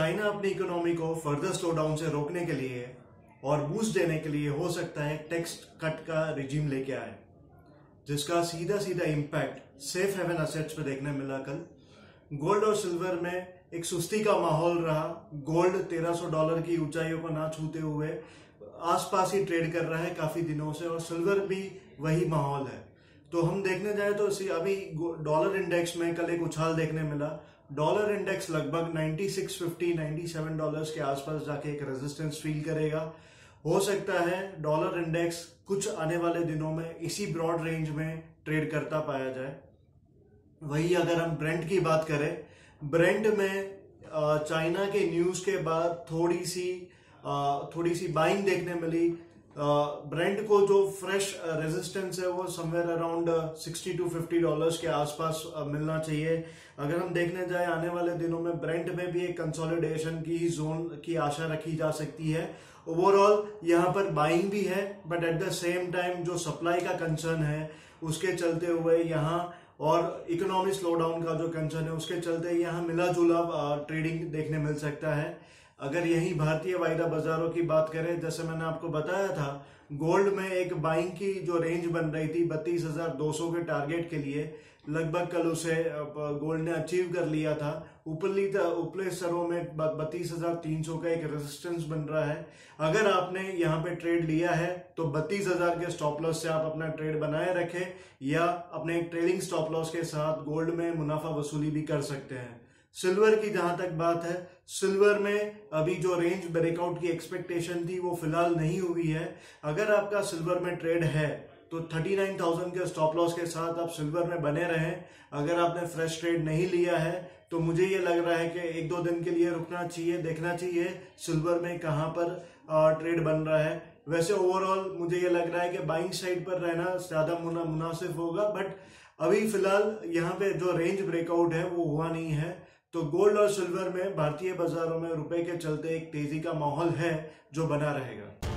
China अपनी economy को further slow down से रोकने के लिए और बूस्ट देने के लिए हो सकता है टैक्स कट का रिजीम लेके आए, जिसका सीधा सीधा इम्पैक्ट सेफ हेवन असेट्स पर देखने मिला। कल गोल्ड और सिल्वर में एक सुस्ती का माहौल रहा। गोल्ड $1300 की ऊंचाइयों को ना छूते हुए आसपास ही ट्रेड कर रहा है काफी दिनों से, और सिल्वर भी वही माहौल है। तो हम देखने जाए तो अभी डॉलर इंडेक्स में कल एक उछाल देखने मिला। डॉलर इंडेक्स लगभग 96.50 $97 के आसपास जाके एक रेजिस्टेंस फील करेगा। हो सकता है डॉलर इंडेक्स कुछ आने वाले दिनों में इसी ब्रॉड रेंज में ट्रेड करता पाया जाए। वही अगर हम ब्रेंट की बात करें, ब्रेंट में चाइना के न्यूज़ के बाद थोड़ी सी बाइंग देखने मिली। ब्रेंट को जो फ्रेश रेजिस्टेंस है वो समवेयर अराउंड $60 to $50 के आसपास मिलना चाहिए। अगर हम देखने जाए आने वाले दिनों में ब्रेंट में भी एक कंसोलिडेशन की जोन की आशा रखी जा सकती है। ओवरऑल यहाँ पर बाइंग भी है, but at the same time जो सप्लाई का कंसर्न है उसके चलते हुए यहाँ और इकोनॉमिक स्लोडाउन का जो कंसर्न है उसके चलते यहाँ मिला जुला ट्रेडिंग देखने मिल सकता है। अगर यही भारतीय वायदा बाजारों की बात करें, जैसे मैंने आपको बताया था, गोल्ड में एक बाइंग की जो रेंज बन रही थी 32,200 के टारगेट के लिए, लगभग कल उसे गोल्ड ने अचीव कर लिया था। उपले स्तरों में 32,300 का एक रेजिस्टेंस बन रहा है। अगर आपने यहाँ पे ट्रेड लिया है तो 32,000 के स्टॉप लॉस से आप अपना ट्रेड बनाए रखें, या अपने एक ट्रेलिंग स्टॉप लॉस के साथ गोल्ड में मुनाफा वसूली भी कर सकते हैं। सिल्वर की जहां तक बात है, सिल्वर में अभी जो रेंज ब्रेकआउट की एक्सपेक्टेशन थी वो फिलहाल नहीं हुई है। अगर आपका सिल्वर में ट्रेड है तो 39,000 के स्टॉप लॉस के साथ आप सिल्वर में बने रहें। अगर आपने फ्रेश ट्रेड नहीं लिया है तो मुझे ये लग रहा है कि एक दो दिन के लिए रुकना चाहिए, देखना चाहिए सिल्वर में कहाँ पर ट्रेड बन रहा है। वैसे ओवरऑल मुझे ये लग रहा है कि बाइंग साइड पर रहना ज़्यादा मुनासिब होगा, बट अभी फिलहाल यहाँ पे जो रेंज ब्रेकआउट है वो हुआ नहीं है। तो गोल्ड और सिल्वर में भारतीय बाजारों में रुपए के चलते एक तेजी का माहौल है जो बना रहेगा।